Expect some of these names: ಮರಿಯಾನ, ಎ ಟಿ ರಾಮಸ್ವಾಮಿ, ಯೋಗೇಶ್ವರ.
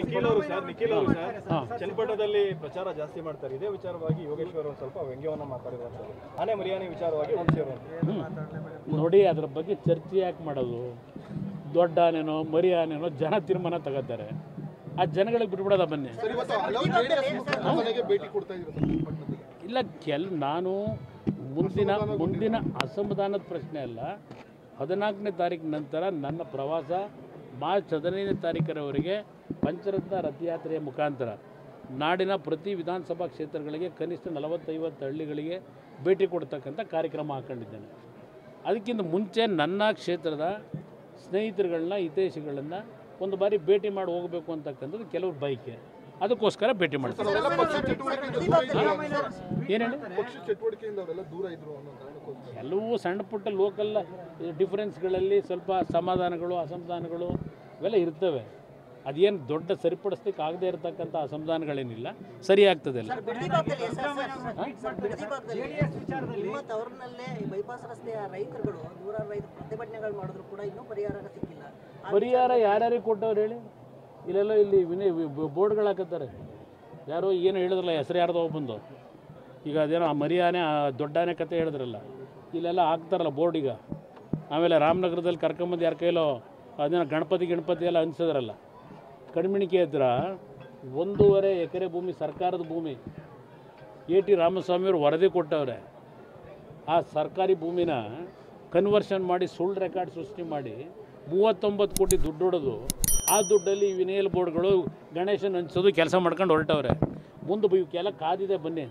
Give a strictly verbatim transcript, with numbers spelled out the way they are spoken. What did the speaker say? ನಿಖಿಲ್ ಅವರು ಸರ್ ನಿಖಿಲ್ ಅವರು ಸರ್ ಚನ್ನಪಟ್ಟಣದಲ್ಲಿ ಪ್ರಚಾರ ಜಾಸ್ತಿ ಮಾಡ್ತಾರೆ. ಇದೇ ವಿಚಾರವಾಗಿ ಯೋಗೇಶ್ವರ ಅವರು ಸ್ವಲ್ಪ ವ್ಯಂಗ್ಯವನ್ನ ಮಾತಾಡಿದ್ದಾರೆ ಸರ್. ಆನೆ ಮರಿಯಾನ ವಿಚಾರವಾಗಿ ಒಂದು ನೋಡಿ, ಅದರ ಬಗ್ಗೆ ಚರ್ಚೆ ಯಾಕೆ ಮಾಡೋದು? ದೊಡ್ಡ ಆನೆನೋ ಮರಿ ಆನೆನೋ ಜನ ತೀರ್ಮಾನ ತಗೋತಾರೆ, ಆ ಜನಗಳಿಗೆ ಬಿಟ್ಬಿಡೋದ ಬನ್ನಿ. ಇಲ್ಲ, ಕೆಲ ನಾನು ಮುಂದಿನ ಮುಂದಿನ ಅಸಮಾಧಾನದ ಪ್ರಶ್ನೆ ಅಲ್ಲ. ಹದಿನಾಲ್ಕನೇ ತಾರೀಕು ನಂತರ ನನ್ನ ಪ್ರವಾಸ ಮಾರ್ಚ್ ಹದಿನೈದನೇ ತಾರೀಕರವರೆಗೆ ಪಂಚರತ್ನ ರಥಯಾತ್ರೆಯ ಮುಖಾಂತರ ನಾಡಿನ ಪ್ರತಿ ವಿಧಾನಸಭಾ ಕ್ಷೇತ್ರಗಳಿಗೆ ಕನಿಷ್ಠ ನಲವತ್ತೈವತ್ತು ಹಳ್ಳಿಗಳಿಗೆ ಭೇಟಿ ಕೊಡ್ತಕ್ಕಂಥ ಕಾರ್ಯಕ್ರಮ ಹಾಕ್ಕೊಂಡಿದ್ದೇನೆ. ಅದಕ್ಕಿಂತ ಮುಂಚೆ ನನ್ನ ಕ್ಷೇತ್ರದ ಸ್ನೇಹಿತರುಗಳನ್ನ ಹಿತೈಷಿಗಳನ್ನು ಒಂದು ಬಾರಿ ಭೇಟಿ ಮಾಡಿ ಹೋಗಬೇಕು ಅಂತಕ್ಕಂಥದ್ದು ಕೆಲವ್ರ ಬಯಕೆ, ಅದಕ್ಕೋಸ್ಕರ ಭೇಟಿ ಮಾಡ್ತಾರೆ. ಏನೇನು ಕೆಲವು ಸಣ್ಣ ಪುಟ್ಟ ಲೋಕಲ್ ಡಿಫರೆನ್ಸ್ಗಳಲ್ಲಿ ಸ್ವಲ್ಪ ಸಮಾಧಾನಗಳು ಅಸಮಾಧಾನಗಳು ಇವೆಲ್ಲ ಇರ್ತವೆ. ಅದೇನು ದೊಡ್ಡ ಸರಿಪಡಿಸ್ಲಿಕ್ಕೆ ಆಗದೆ ಇರತಕ್ಕಂಥ ಅಸಮಾಧಾನಗಳೇನಿಲ್ಲ, ಸರಿ ಆಗ್ತದೆ. ಪರಿಹಾರ ಯಾರ್ಯಾರಿಗೆ ಕೊಟ್ಟವ್ರು ಹೇಳಿ? ಇಲ್ಲೆಲ್ಲ ಇಲ್ಲಿ ವಿನಯ್ ಬೋರ್ಡ್ಗಳು ಹಾಕತ್ತಾರೆ. ಯಾರೋ ಏನು ಹೇಳಿದ್ರಲ್ಲ, ಹೆಸರು ಯಾರ್ದು ಹೋಗ್ಬಂದು ಈಗ ಅದೇನೋ ಆ ಮರಿಯಾನೆ ಆ ದೊಡ್ಡಾನೆ ಕತೆ ಹೇಳಿದ್ರಲ್ಲ, ಇಲ್ಲೆಲ್ಲ ಹಾಕ್ತಾರಲ್ಲ ಬೋರ್ಡ್. ಈಗ ಆಮೇಲೆ ರಾಮನಗರದಲ್ಲಿ ಕರ್ಕೊಂಬಂದು ಯಾರ ಕೈಲೋ ಅದೇನೋ ಗಣಪತಿ ಗಣಪತಿ ಎಲ್ಲ ಅನಿಸಿದ್ರಲ್ಲ, ಕಣ್ಮಿಣಿಕೆ ಹತ್ರ ಒಂದೂವರೆ ಎಕರೆ ಭೂಮಿ ಸರ್ಕಾರದ ಭೂಮಿ ಎ ಟಿ ರಾಮಸ್ವಾಮಿಯವರು ವರದಿ ಕೊಟ್ಟವ್ರೆ. ಆ ಸರ್ಕಾರಿ ಭೂಮಿನ ಕನ್ವರ್ಷನ್ ಮಾಡಿ ಸುಳ್ಳು ರೆಕಾರ್ಡ್ ಸೃಷ್ಟಿ ಮಾಡಿ ಮೂವತ್ತೊಂಬತ್ತು ಕೋಟಿ ದುಡ್ಡು ಹೊಡೆದು ಆ ದುಡ್ಡಲ್ಲಿ ವಿನಯಲ್ ಬೋರ್ಡ್ಗಳು ಗಣೇಶನ ಹಂಚೋದು ಕೆಲಸ ಮಾಡ್ಕೊಂಡು ಹೊರಟವ್ರೆ. ಮುಂದೆ ಬೈಕೆಲ್ಲ ಕಾದಿದೆ ಬನ್ನಿ.